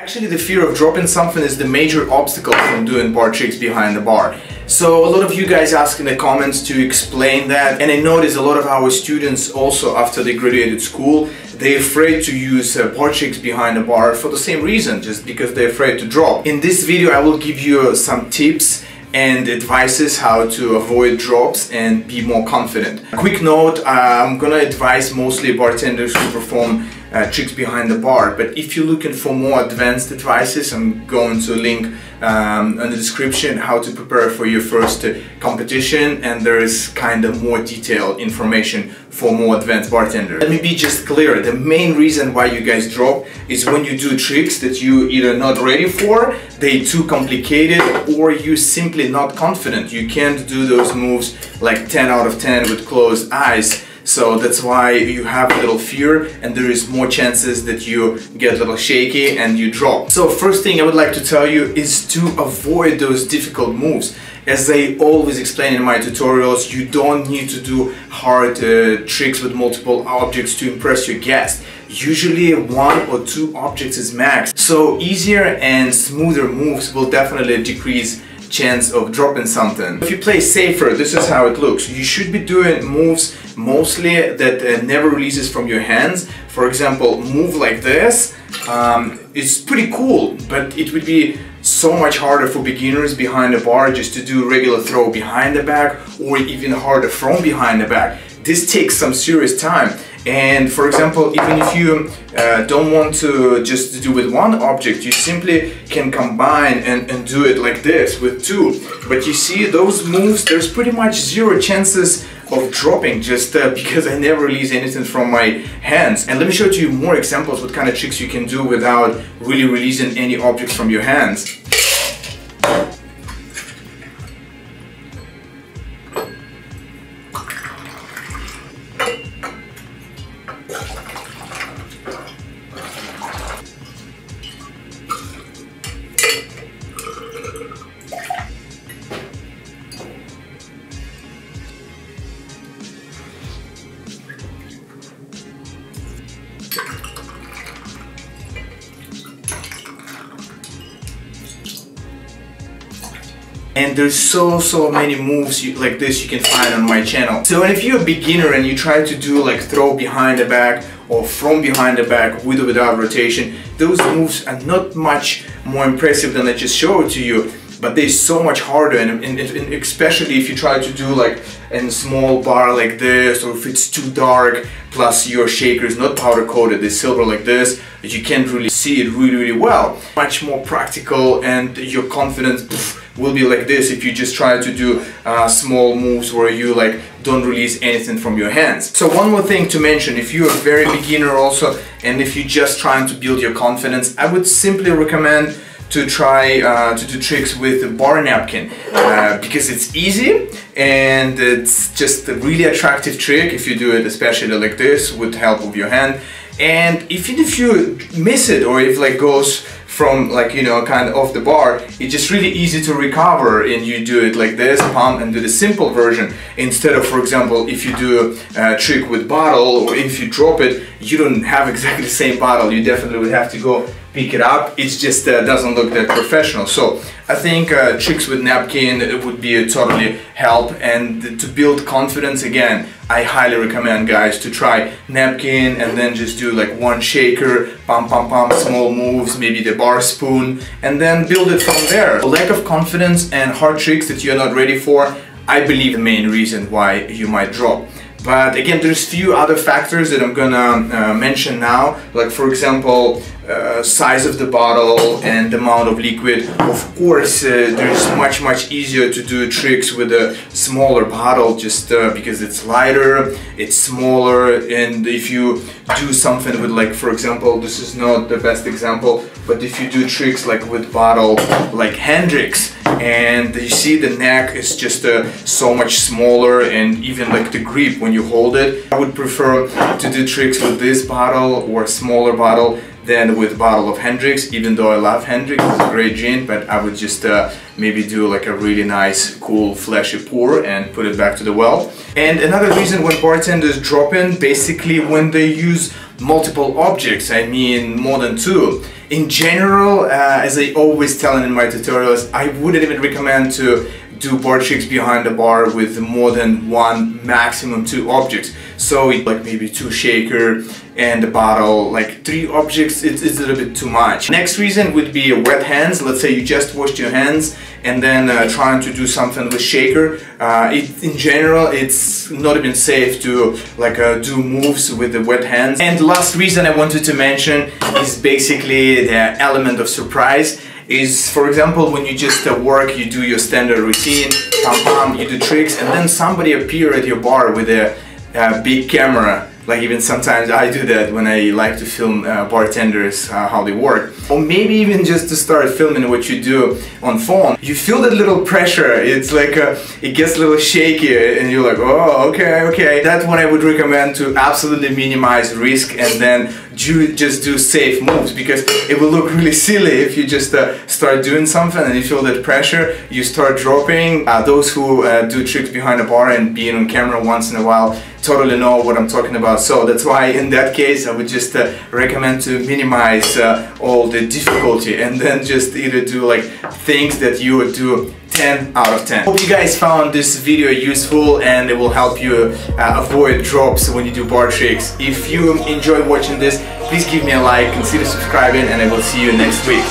Actually, the fear of dropping something is the major obstacle from doing bar tricks behind the bar. So a lot of you guys ask in the comments to explain that, and I notice a lot of our students also after they graduated school, they're afraid to use bar tricks behind the bar for the same reason, just because they're afraid to drop. In this video I will give you some tips and advices how to avoid drops and be more confident. A quick note, I'm gonna advise mostly bartenders to perform tricks behind the bar, but if you're looking for more advanced advices, I'm going to link in the description how to prepare for your first competition, and there is kind of more detailed information for more advanced bartenders. Let me be just clear, the main reason why you guys drop is when you do tricks that you either not ready for, they're too complicated, or you simply not confident. You can't do those moves like 10 out of 10 with closed eyes. So that's why you have a little fear, and there is more chances that you get a little shaky and you drop. So first thing I would like to tell you is to avoid those difficult moves. As I always explain in my tutorials, you don't need to do hard tricks with multiple objects to impress your guest. Usually one or two objects is max. So easier and smoother moves will definitely decrease chance of dropping something. If you play safer, this is how it looks. You should be doing moves mostly that never releases from your hands. For example, move like this. It's pretty cool, but it would be so much harder for beginners behind the bar just to do regular throw behind the back, or even harder from behind the back. This takes some serious time. And for example, even if you don't want to just do with one object, you simply can combine and do it like this with two. But you see those moves, there's pretty much zero chances of dropping, just because I never release anything from my hands. And let me show you more examples what kind of tricks you can do without really releasing any objects from your hands. And there's so many moves like this you can find on my channel. So if you're a beginner and you try to do like throw behind the back or from behind the back with or without rotation, those moves are not much more impressive than I just showed to you, but they're so much harder, and especially if you try to do like a small bar like this, or if it's too dark, plus your shaker is not powder coated, it's silver like this, but you can't really see it really well. Much more practical, and your confidence will be like this if you just try to do small moves where you like don't release anything from your hands. So one more thing to mention, if you're a very beginner also, and if you're just trying to build your confidence, I would simply recommend to try to do tricks with a bar napkin, because it's easy and it's just a really attractive trick if you do it especially like this with the help of your hand. And even if you miss it, or if like goes from like, you know, kind of off the bar, it's just really easy to recover, and you do it like this, pump, and do the simple version, instead of, for example, if you do a trick with bottle, or if you drop it, you don't have exactly the same bottle, you definitely would have to go pick it up. It just doesn't look that professional. So I think tricks with napkin would be a totally help, and to build confidence again, I highly recommend guys to try napkin and then just do like one shaker, pump, small moves, maybe the bar spoon, and then build it from there. Lack of confidence and hard tricks that you're not ready for, I believe the main reason why you might drop. But again, there's few other factors that I'm gonna mention now, like for example, size of the bottle and the amount of liquid. Of course, there's much easier to do tricks with a smaller bottle, just because it's lighter, it's smaller, and if you do something with like, for example, this is not the best example, but if you do tricks like with bottle, like Hendrix, and you see the neck is just so much smaller, and even like the grip when you hold it. I would prefer to do tricks with this bottle or smaller bottle than with bottle of Hendrix, even though I love Hendrix, it's a great gin, but I would just maybe do like a really nice, cool, flashy pour and put it back to the well. And another reason when bartenders drop in, basically when they use multiple objects, I mean more than two. In general, as I always tell in my tutorials, I wouldn't even recommend to do bar tricks behind the bar with more than one, maximum two objects. So it, like maybe two shaker and a bottle, like three objects, it's a little bit too much. Next reason would be wet hands. Let's say you just washed your hands and then trying to do something with shaker. In general, it's not even safe to like do moves with the wet hands. And last reason I wanted to mention is basically the element of surprise. Is, for example, when you just work, you do your standard routine, pam pam, you do tricks, and then somebody appear at your bar with a big camera. Like even sometimes I do that when I like to film bartenders, how they work. Or maybe even just to start filming what you do on phone. You feel that little pressure, it's like it gets a little shaky and you're like, oh, okay, okay. That's what I would recommend, to absolutely minimize risk and then just do safe moves, because it will look really silly if you just start doing something and you feel that pressure, you start dropping. Those who do tricks behind a bar and being on camera once in a while totally know what I'm talking about. So that's why in that case I would just recommend to minimize all the difficulty and then just either do like things that you would do 10 out of 10. Hope you guys found this video useful and it will help you avoid drops when you do bar tricks. If you enjoy watching this, please give me a like, consider subscribing, and I will see you next week.